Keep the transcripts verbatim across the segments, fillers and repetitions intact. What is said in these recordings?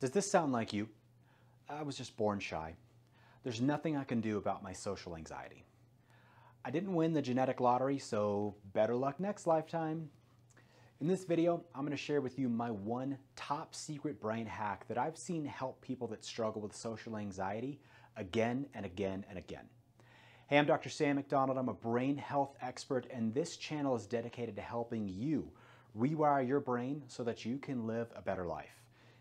Does this sound like you? I was just born shy. There's nothing I can do about my social anxiety. I didn't win the genetic lottery, so better luck next lifetime. In this video, I'm going to share with you my one top secret brain hack that I've seen help people that struggle with social anxiety again and again and again. Hey, I'm Doctor Sam McDonald. I'm a brain health expert, and this channel is dedicated to helping you rewire your brain so that you can live a better life.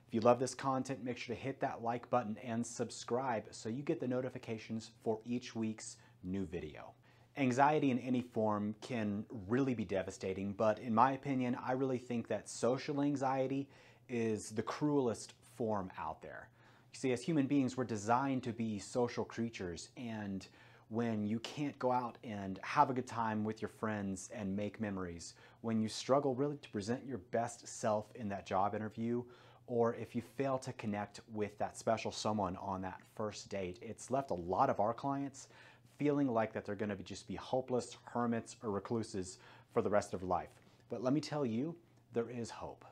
If you love this content, make sure to hit that like button and subscribe so you get the notifications for each week's new video. Anxiety in any form can really be devastating, but in my opinion, I really think that social anxiety is the cruelest form out there. You see, as human beings, we're designed to be social creatures, and when you can't go out and have a good time with your friends and make memories, when you struggle really to present your best self in that job interview, or if you fail to connect with that special someone on that first date, it's left a lot of our clients feeling like that they're going to be just be hopeless hermits or recluses for the rest of life. But let me tell you, there is hope.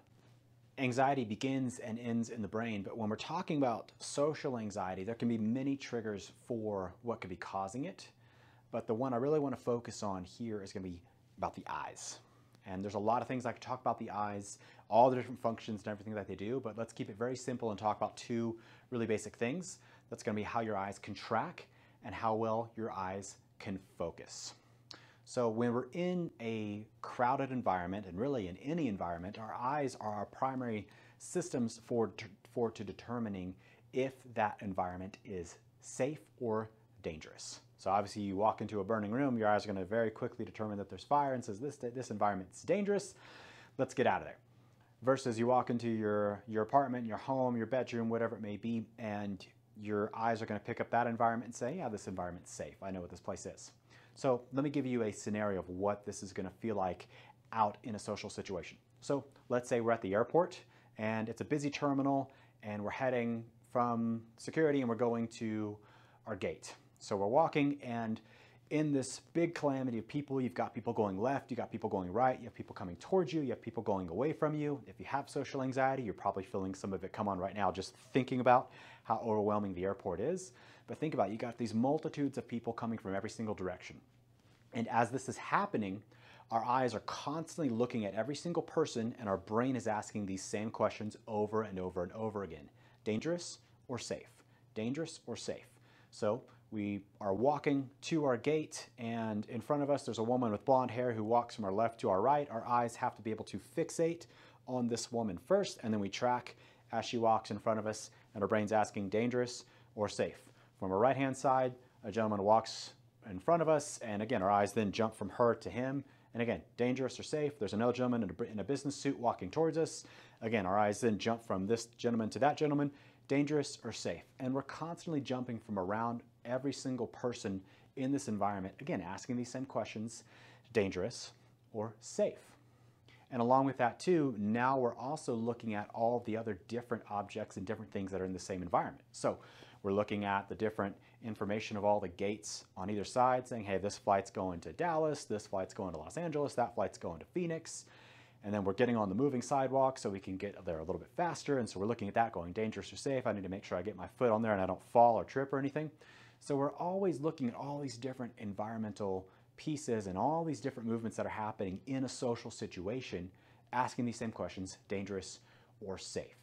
Anxiety begins and ends in the brain, but when we're talking about social anxiety, there can be many triggers for what could be causing it. But the one I really want to focus on here is going to be about the eyes. And there's a lot of things I could talk about the eyes, all the different functions and everything that they do, but let's keep it very simple and talk about two really basic things. That's going to be how your eyes can track and how well your eyes can focus. So when we're in a crowded environment, and really in any environment, our eyes are our primary systems for, for to determining if that environment is safe or dangerous. So obviously you walk into a burning room, your eyes are going to very quickly determine that there's fire and says, this, this environment's dangerous, let's get out of there. Versus you walk into your, your apartment, your home, your bedroom, whatever it may be, and your eyes are going to pick up that environment and say, yeah, this environment's safe. I know what this place is. So let me give you a scenario of what this is going to feel like out in a social situation. So let's say we're at the airport and it's a busy terminal and we're heading from security and we're going to our gate. So we're walking, and in this big calamity of people, you've got people going left, you've got people going right, you have people coming towards you, you have people going away from you. If you have social anxiety, you're probably feeling some of it come on right now just thinking about how overwhelming the airport is. But think about it, you got these multitudes of people coming from every single direction. And as this is happening, our eyes are constantly looking at every single person, and our brain is asking these same questions over and over and over again. Dangerous or safe? Dangerous or safe? So we are walking to our gate, and in front of us there's a woman with blonde hair who walks from our left to our right. Our eyes have to be able to fixate on this woman first, and then we track as she walks in front of us, and our brain's asking dangerous or safe. From our right hand side, a gentleman walks in front of us, and again our eyes then jump from her to him, and again dangerous or safe. There's another gentleman in a, in a business suit walking towards us. Again, our eyes then jump from this gentleman to that gentleman, dangerous or safe. And we're constantly jumping from around every single person in this environment, again asking these same questions, dangerous or safe. And along with that too, now we're also looking at all the other different objects and different things that are in the same environment. So we're looking at the different information of all the gates on either side saying, hey, this flight's going to Dallas, this flight's going to Los Angeles, that flight's going to Phoenix. And then we're getting on the moving sidewalk so we can get there a little bit faster. And so we're looking at that going dangerous or safe. I need to make sure I get my foot on there and I don't fall or trip or anything. So we're always looking at all these different environmental pieces and all these different movements that are happening in a social situation, asking these same questions, dangerous or safe.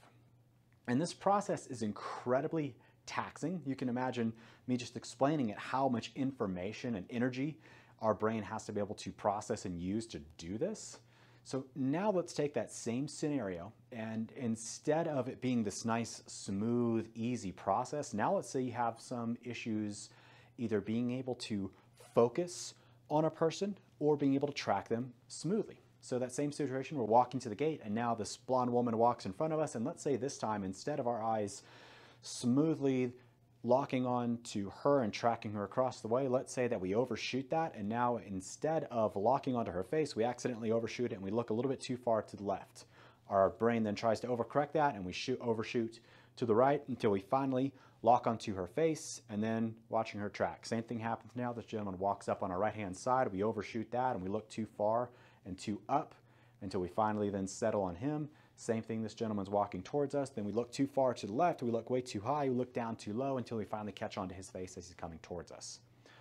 And this process is incredibly taxing. You can imagine me just explaining it, how much information and energy our brain has to be able to process and use to do this. So now let's take that same scenario, and instead of it being this nice, smooth, easy process, now let's say you have some issues either being able to focus on a person or being able to track them smoothly. So that same situation, we're walking to the gate, and now this blonde woman walks in front of us, and let's say this time, instead of our eyes smoothly locking on to her and tracking her across the way, let's say that we overshoot that, and now instead of locking onto her face, we accidentally overshoot it and we look a little bit too far to the left. Our brain then tries to overcorrect that, and we shoot overshoot to the right until we finally lock onto her face and then watching her track. Same thing happens now. This gentleman walks up on our right hand side, we overshoot that and we look too far and too up until we finally then settle on him. Same thing, this gentleman's walking towards us, then we look too far to the left, we look way too high, we look down too low until we finally catch onto his face as he's coming towards us.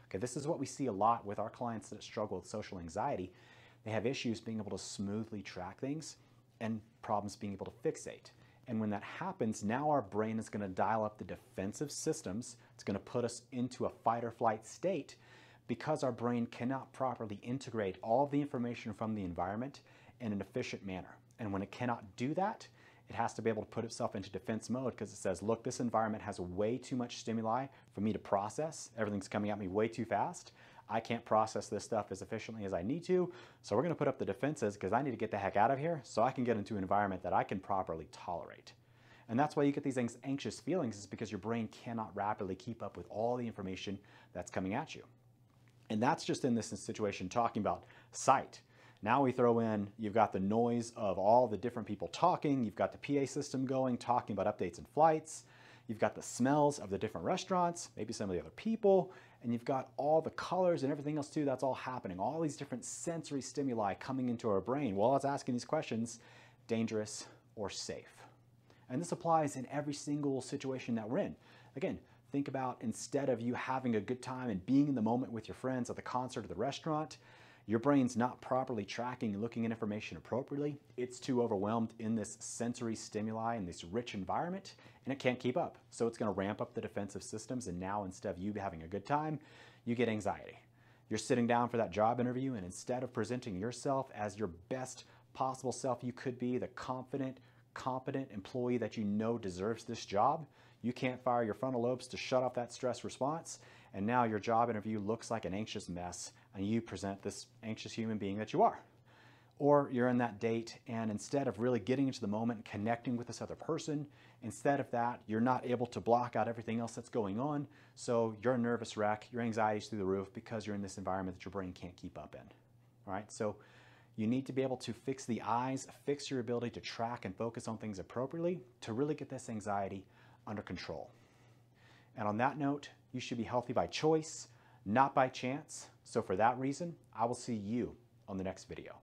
Okay, this is what we see a lot with our clients that struggle with social anxiety. They have issues being able to smoothly track things and problems being able to fixate. And when that happens, now our brain is going to dial up the defensive systems. It's going to put us into a fight or flight state because our brain cannot properly integrate all the information from the environment in an efficient manner. And when it cannot do that, it has to be able to put itself into defense mode because it says, look, this environment has way too much stimuli for me to process. Everything's coming at me way too fast. I can't process this stuff as efficiently as I need to, so we're going to put up the defenses because I need to get the heck out of here so I can get into an environment that I can properly tolerate. And that's why you get these anxious feelings, is because your brain cannot rapidly keep up with all the information that's coming at you. And that's just in this situation talking about sight. Now we throw in, you've got the noise of all the different people talking, you've got the P A system going, talking about updates and flights, you've got the smells of the different restaurants, maybe some of the other people, and you've got all the colors and everything else too, that's all happening. All these different sensory stimuli coming into our brain while it's asking these questions, dangerous or safe. And this applies in every single situation that we're in. Again, think about, instead of you having a good time and being in the moment with your friends at the concert or the restaurant, your brain's not properly tracking and looking at information appropriately. It's too overwhelmed in this sensory stimuli and this rich environment, and it can't keep up. So it's going to ramp up the defensive systems, and now instead of you having a good time, you get anxiety. You're sitting down for that job interview, and instead of presenting yourself as your best possible self you could be, the confident, competent employee that you know deserves this job, you can't fire your frontal lobes to shut off that stress response, and now your job interview looks like an anxious mess, and you present this anxious human being that you are. Or you're in that date, and instead of really getting into the moment and connecting with this other person, instead of that, you're not able to block out everything else that's going on, so you're a nervous wreck, your anxiety's through the roof because you're in this environment that your brain can't keep up in. All right, so you need to be able to fix the eyes, fix your ability to track and focus on things appropriately to really get this anxiety under control. And on that note, you should be healthy by choice, not by chance. So for that reason, I will see you on the next video.